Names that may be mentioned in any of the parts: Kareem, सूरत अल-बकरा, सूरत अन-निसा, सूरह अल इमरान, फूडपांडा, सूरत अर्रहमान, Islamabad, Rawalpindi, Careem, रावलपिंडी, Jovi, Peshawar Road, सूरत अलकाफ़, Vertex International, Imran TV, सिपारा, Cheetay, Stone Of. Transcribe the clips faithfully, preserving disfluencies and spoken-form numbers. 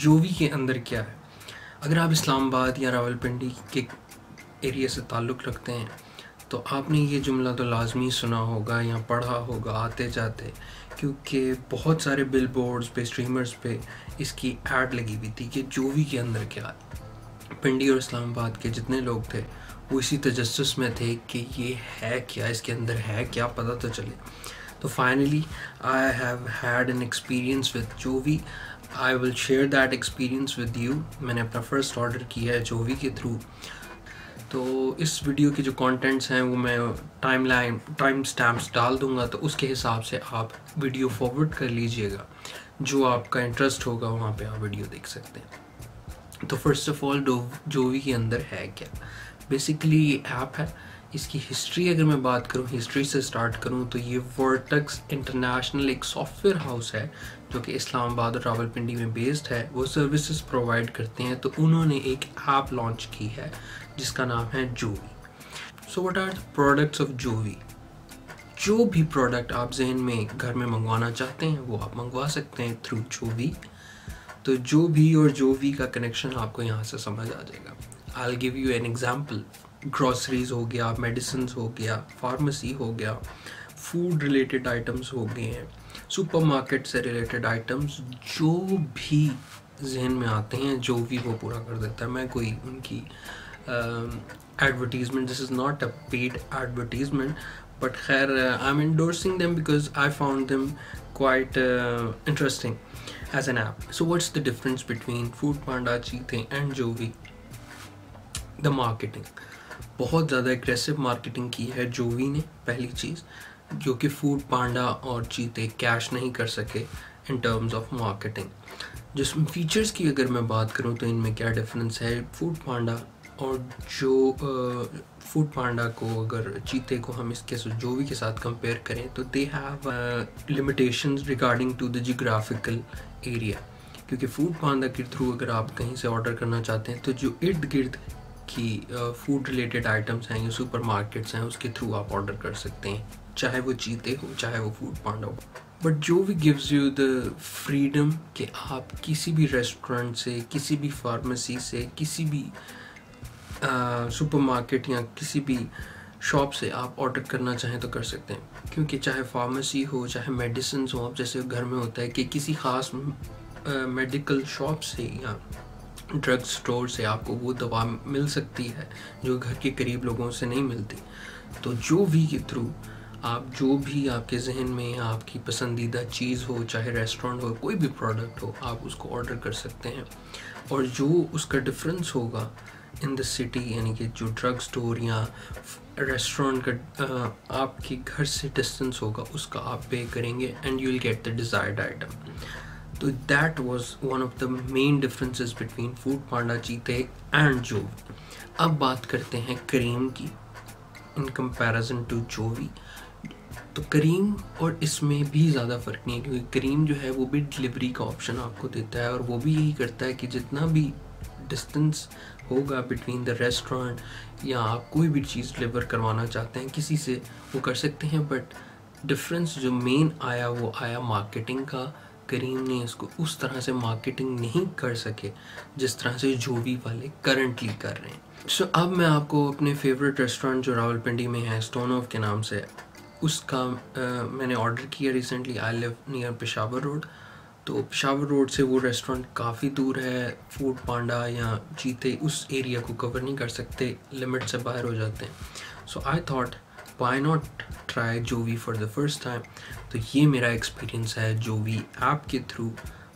जोवी के अंदर क्या है। अगर आप इस्लामाबाद या रावलपिंडी के एरिया से ताल्लुक़ रखते हैं तो आपने ये जुमला तो लाजमी सुना होगा या पढ़ा होगा आते जाते, क्योंकि बहुत सारे बिल बोर्ड्स पे स्ट्रीमर्स पे इसकी ऐड लगी हुई थी कि जोवी के अंदर क्या है। पिंडी और इस्लामाबाद के जितने लोग थे वो इसी तजस्सुस में थे कि ये है क्या, इसके अंदर है क्या, पता तो चले। तो finally I have had an experience with जोवी। I will share that experience with you. मैंने अपना फ़र्स्ट ऑर्डर किया है जोवी के थ्रू। तो इस वीडियो के जो कंटेंट्स हैं वो मैं टाइम लाइन टाइम स्टैम्प्स डाल दूंगा, तो उसके हिसाब से आप वीडियो फॉरवर्ड कर लीजिएगा। जो आपका इंटरेस्ट होगा वहाँ पे आप वीडियो देख सकते हैं। तो फर्स्ट ऑफ ऑल जोवी के अंदर है क्या। बेसिकली ये ऐप है, इसकी हिस्ट्री अगर मैं बात करूँ, हिस्ट्री से स्टार्ट करूँ तो ये वर्टेक्स इंटरनेशनल एक सॉफ्टवेयर हाउस है जो कि इस्लामाबाद और रावलपिंडी में बेस्ड है। वो सर्विसेज प्रोवाइड करते हैं। तो उन्होंने एक ऐप लॉन्च की है जिसका नाम है जोवी। So what are the products of जोवी। जो भी प्रोडक्ट आप जहन में घर में मंगवाना चाहते हैं वो आप मंगवा सकते हैं थ्रू जोवी। तो जोवी और जोवी का कनेक्शन आपको यहाँ से समझ आ जाएगा। I will give you an example. Groceries हो गया, मेडिसिन हो गया, फार्मेसी हो गया, फूड रिलेटेड आइटम्स हो गए हैं, सुपरमार्केट से रिलेटेड आइटम्स, जो भी जहन में आते हैं जोवी वो पूरा कर देता है। मैं कोई उनकी advertisement, this is not a paid advertisement, but खैर I am endorsing them because I found them quite interesting as an app. So what's the difference between फूडपांडा, Cheetay and Jovi. The marketing, बहुत ज़्यादा एग्रेसिव मार्केटिंग की है जोवी ने। पहली चीज़ जो कि फूडपांडा और चीते कैश नहीं कर सके इन टर्म्स ऑफ मार्केटिंग। जिस फीचर्स की अगर मैं बात करूं तो इनमें क्या डिफरेंस है। फूडपांडा और जो फूडपांडा को अगर चीते को हम इसके जोवी के साथ कंपेयर करें तो they have limitations regarding to the geographical area, क्योंकि फूडपांडा के थ्रू अगर आप कहीं से ऑर्डर करना चाहते हैं तो जो इर्द गिर्द कि फूड रिलेटेड आइटम्स हैं या सुपरमार्केट्स हैं उसके थ्रू आप ऑर्डर कर सकते हैं, चाहे वो चीते हो चाहे वो फूडपांडा हो। But Jovi gives you the freedom कि आप किसी भी रेस्टोरेंट से, किसी भी फार्मेसी से, किसी भी सुपरमार्केट या किसी भी शॉप से आप ऑर्डर करना चाहें तो कर सकते हैं, क्योंकि चाहे फार्मेसी हो चाहे मेडिसिन हो। आप जैसे घर में होता है कि किसी ख़ास मेडिकल शॉप से या ड्रग स्टोर से आपको वो दवा मिल सकती है जो घर के करीब लोगों से नहीं मिलती, तो जोवी के थ्रू आप जो भी आपके जहन में आपकी पसंदीदा चीज़ हो, चाहे रेस्टोरेंट हो, कोई भी प्रोडक्ट हो, आप उसको ऑर्डर कर सकते हैं। और जो उसका डिफरेंस होगा इन द सिटी, यानी कि जो ड्रग स्टोर या रेस्टोरेंट का आपके घर से डिस्टेंस होगा उसका आप पे करेंगे and you will get the desired item. तो that was one of the main differences between फूडपांडा, Cheetay and Jovi. अब बात करते हैं करीम की इन कंपैरिजन टू जोवी। तो करीम और इसमें भी ज़्यादा फ़र्क नहीं है, क्योंकि करीम जो है वो भी डिलीवरी का ऑप्शन आपको देता है और वो भी यही करता है कि जितना भी डिस्टेंस होगा बिटवीन द रेस्टोरेंट या आप कोई भी चीज़ डिलीवर करवाना चाहते हैं किसी से वो कर सकते हैं। बट डिफरेंस जो मेन आया वो आया मार्केटिंग का। करीम ने इसको उस तरह से मार्केटिंग नहीं कर सके जिस तरह से जोवी वाले करंटली कर रहे हैं। सो so, अब मैं आपको अपने फेवरेट रेस्टोरेंट जो रावलपिंडी में है स्टोन ऑफ के नाम से, उसका आ, मैंने ऑर्डर किया recently. I live near Peshawar road, तो पेशावर रोड से वो रेस्टोरेंट काफ़ी दूर है। फूडपांडा या चीते उस एरिया को कवर नहीं कर सकते, लिमिट से बाहर हो जाते हैं। So I thought why not try Jovi for the first time. तो ये मेरा एक्सपीरियंस है जोवी ऐप के थ्रू,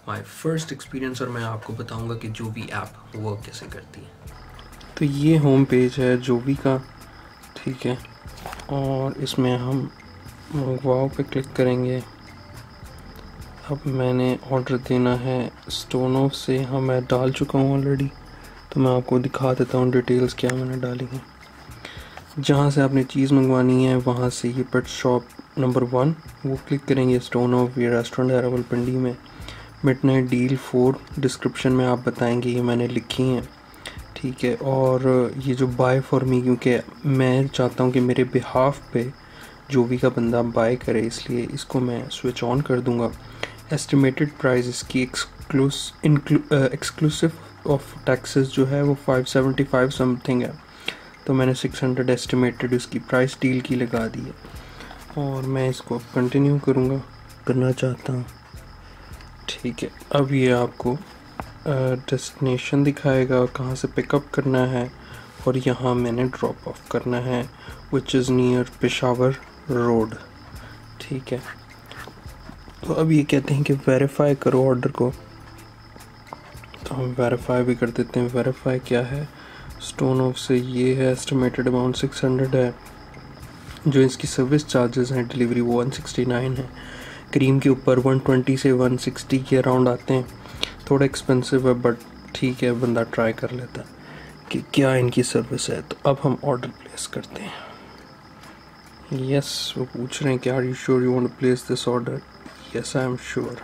माई फर्स्ट एक्सपीरियंस। और मैं आपको बताऊंगा कि जोवी ऐप वर्क कैसे करती है। तो ये होम पेज है जोवी का, ठीक है, और इसमें हम वाओ पे क्लिक करेंगे। अब मैंने ऑर्डर देना है स्टोन ऑफ से, हाँ मैं डाल चुका हूँ ऑलरेडी, तो मैं आपको दिखा देता हूँ डिटेल्स क्या मैंने डाली हैं। जहाँ से आपने चीज़ मंगवानी है वहाँ से ये पेट शॉप नंबर वन वो क्लिक करेंगे। स्टोन ऑफ ये रेस्टोरेंट है रावलपिंडी में, मिडनाइट डील फोर। डिस्क्रिप्शन में आप बताएंगे ये मैंने लिखी हैं, ठीक है। और ये जो बाय फॉर मी, क्योंकि मैं चाहता हूँ कि मेरे बिहाफ पे जोवी का बंदा बाय करे, इसलिए इसको मैं स्विच ऑन कर दूँगा। एस्टिमेटेड प्राइस इसकी एक्सक्लूसिव ऑफ टैक्सेस जो है वो फाइव सेवेंटी फाइव समथिंग है, तो मैंने सिक्स हंड्रेड एस्टिमेटेड उसकी प्राइस डील की लगा दी है और मैं इसको कंटिन्यू करूँगा करना चाहता हूँ। ठीक है, अब ये आपको डेस्टिनेशन uh, दिखाएगा और कहाँ से पिकअप करना है और यहाँ मैंने ड्रॉप ऑफ करना है which is near Peshawar road. ठीक है, तो अब ये कहते हैं कि वेरीफाई करो ऑर्डर को, तो हम वेरीफाई भी कर देते हैं। वेरीफाई क्या है, स्टोन ऑफ से ये है, एस्टिमेटेड अमाउंट सिक्स हंड्रेड है, जो इसकी सर्विस चार्जेस हैं डिलीवरी वो वन सिक्सटी नाइन है, क्रीम के ऊपर वन ट्वेंटी से वन सिक्सटी के अराउंड आते हैं। थोड़ा एक्सपेंसिव है बट ठीक है, बंदा ट्राई कर लेता है कि क्या इनकी सर्विस है। तो अब हम ऑर्डर प्लेस करते हैं। यस, वो पूछ रहे हैं कि are you sure you want to place this order. Yes I am sure.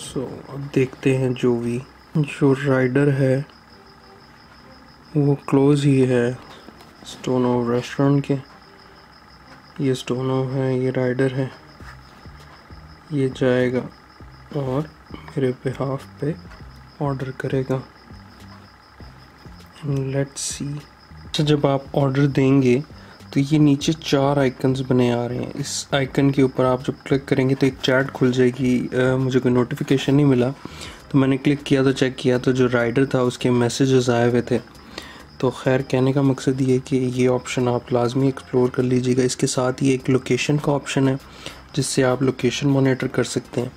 So अब देखते हैं, जो भी जो राइडर है वो क्लोज ही है स्टोन ऑफ रेस्टोरेंट के। ये स्टोन ऑफ है, ये राइडर है, ये जाएगा और मेरे बिहाफ पे ऑर्डर करेगा। Let's see. अच्छा, जब आप ऑर्डर देंगे तो ये नीचे चार आइकन्स बने आ रहे हैं, इस आइकन के ऊपर आप जब क्लिक करेंगे तो एक चैट खुल जाएगी। आ, मुझे कोई नोटिफिकेशन नहीं मिला, तो मैंने क्लिक किया तो चेक किया तो जो राइडर था उसके मैसेजेस आए हुए थे। तो खैर, कहने का मकसद ये है कि ये ऑप्शन आप लाजमी एक्सप्लोर कर लीजिएगा। इसके साथ ही एक लोकेशन का ऑप्शन है जिससे आप लोकेशन मॉनिटर कर सकते हैं।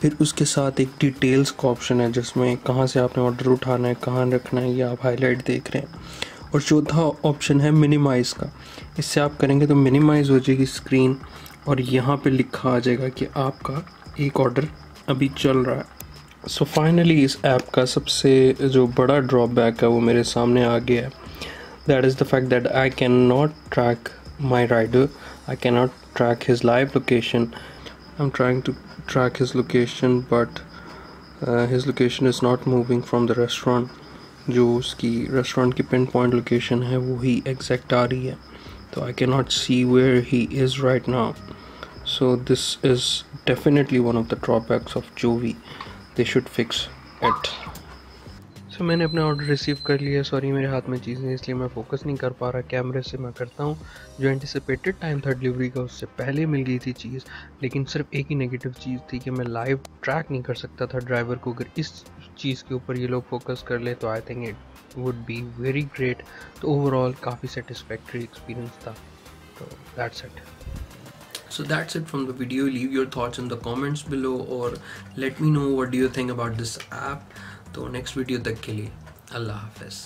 फिर उसके साथ एक डिटेल्स का ऑप्शन है जिसमें कहाँ से आपने ऑर्डर उठाना है, कहाँ रखना है, ये आप हाईलाइट देख रहे हैं। और चौथा ऑप्शन है मिनिमाइज़ का, इससे आप करेंगे तो मिनिमाइज़ हो जाएगी स्क्रीन और यहाँ पे लिखा आ जाएगा कि आपका एक ऑर्डर अभी चल रहा है। सो फाइनली इस ऐप का सबसे जो बड़ा ड्रॉबैक है वो मेरे सामने आ गया है, that is the fact that I can not track my rider, I cannot track his live location. I'm trying to track his location but uh, his location is not moving from the restaurant. जो उसकी restaurant की pin point location है वो ही exact आ रही है, तो I can not see where he is right now. So this is definitely one of the drawbacks of Jovi, they should fix it. So मैंने अपना ऑर्डर रिसीव कर लिया। सॉरी, मेरे हाथ में चीज़ें, इसलिए मैं फोकस नहीं कर पा रहा, कैमरे से मैं करता हूँ। जो एंटिसिपेटेड टाइम था डिलीवरी का उससे पहले मिल गई थी चीज़, लेकिन सिर्फ एक ही नेगेटिव चीज़ थी कि मैं लाइव ट्रैक नहीं कर सकता था ड्राइवर को। अगर इस चीज़ के ऊपर ये लोग फोकस कर ले तो I think it would be very great. तो ओवरऑल काफ़ी सेटिस्फैक्ट्री एक्सपीरियंस था। तो that's it. So that's it from the video. Leave your thoughts in the comments below or let me know what do you think about this app. तो next video तक के लिए अल्लाह हाफ़िज़।